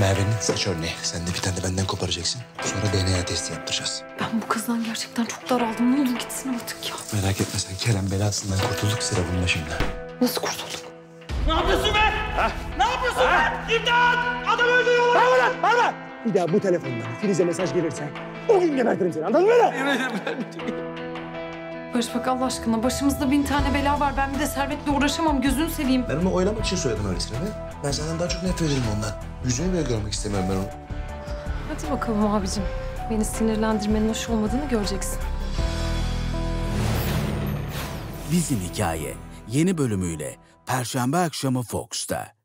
Merve'nin saç örneği. Sen de bir tane de benden koparacaksın. Sonra DNA testi yaptıracağız. Ben bu kızdan gerçekten çok daraldım. Ne olur gitsin artık ya. Merak etme sen Kerem belasından kurtulduk. Sıra bununla şimdi. Nasıl kurtulduk? Ne yapıyorsun be? Ha? Ne yapıyorsun be? İmdat! Adam öldürüyorlar. Bağır lan, bağır lan. Bir daha bu telefondan Filiz'e mesaj gelirse o gün gebertirim seni. Anladın mı lan? Barış bak Allah aşkına başımızda 1000 tane bela var. Ben bir de Servet'le uğraşamam. Gözünü seveyim. Ben onu oylamak için söyledim öylesine be. Ben senden daha çok nefret ederim ondan. Yüzünü bile görmek istemiyorum ben onu. Hadi bakalım abicim. Beni sinirlendirmenin hoş olmadığını göreceksin. Bizim Hikaye yeni bölümüyle Perşembe akşamı Fox'ta.